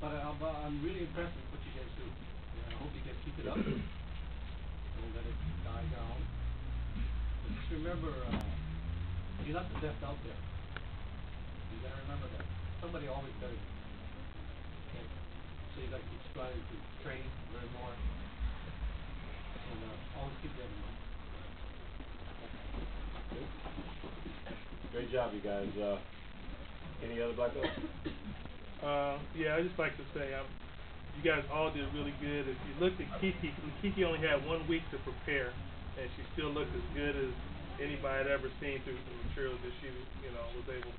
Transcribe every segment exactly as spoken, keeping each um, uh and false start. But uh, I'm really impressed with what you guys do. And I hope you guys keep it up. Don't let it die down. But just remember, uh, you're not the best out there. You gotta remember that. Somebody always better than you. Okay? So you gotta keep striving to train, learn more. And uh, always keep that in mind. Okay. Great job, you guys. Uh, any other black belts? Uh, yeah, I just like to say, um, you guys all did really good. If you looked at Kiki, Kiki only had one week to prepare, and she still looked as good as anybody had ever seen through the materials that she, you know, was able,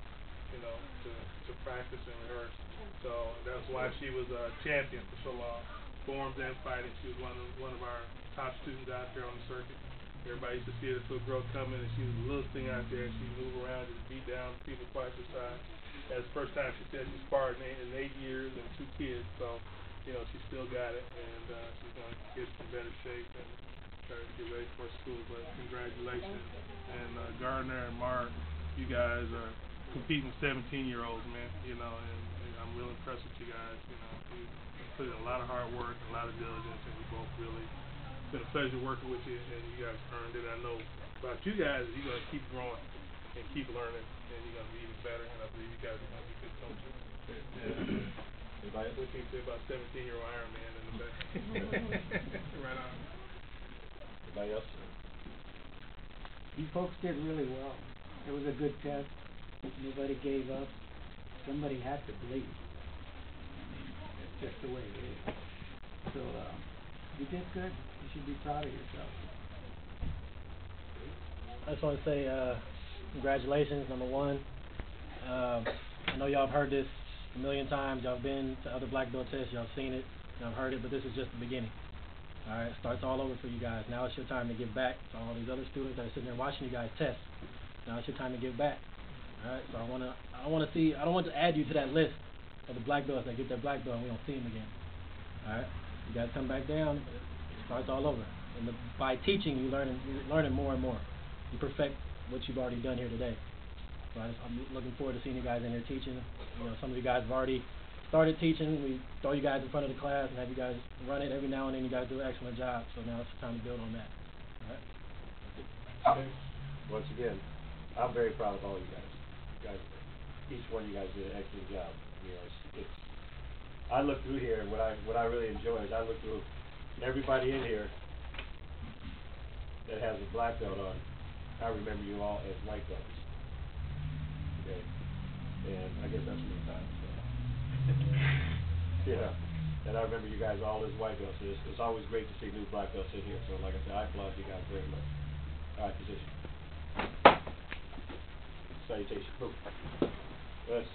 you know, to to practice and rehearse. So that's why she was a champion for so long, forms and fighting. She was one of one of our top students out there on the circuit. Everybody used to see this little girl coming, and she was a little thing out there. She moved around, just beat down people quite her size. That's the first time she said she sparred in eight, in eight years and two kids, so, you know, she still got it, and uh, she's going to get in better shape and try to get ready for school. But congratulations. And uh, Gardner and Mark, you guys are competing with seventeen-year-olds, man, you know, and, and I'm real impressed with you guys. You know, you put in a lot of hard work, a lot of diligence, and we both really... It's been a pleasure working with you, and you guys earned it. I know about you guys, you're going to keep growing and keep learning, and you're going to be even better, and I believe you guys are going to be good coaches. And by what you say about seventeen-year-old Iron Man in the back. Right on. Anybody else? You folks did really well. It was a good test. Nobody gave up. Somebody had to believe. It's just the way it is. So, uh, you did good. You should be proud of yourself. I just want to say uh, congratulations, number one. Uh, I know y'all have heard this a million times. Y'all have been to other black belt tests. Y'all have seen it. Y'all have heard it, but this is just the beginning. All right, it starts all over for you guys. Now it's your time to give back to all these other students that are sitting there watching you guys test. Now it's your time to give back. All right, so I want to, I want to see, I don't want to add you to that list of the black belts that get their black belt and we don't see them again. All right. You gotta come back down. It starts all over. And the, by teaching, you learning, you're learning more and more. You perfect what you've already done here today. So I just, I'm looking forward to seeing you guys in here teaching. You know, some of you guys have already started teaching. We throw you guys in front of the class and have you guys run it every now and then. You guys do an excellent job. So now it's time to build on that. All right. Once again, I'm very proud of all you guys. You guys, each one of you guys did an excellent job. You know, it's, it's I look through here, and what I what I really enjoy is I look through everybody in here that has a black belt on. I remember you all as white belts, okay? And I guess that's many times. So. Yeah, and I remember you guys all as white belts. So it's, it's always great to see new black belts in here. So like I said, I applaud you guys very much. All right, position. Salutation. Oh. Yes.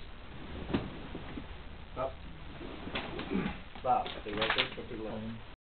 Up. Stop. Stay right there. Come to the left.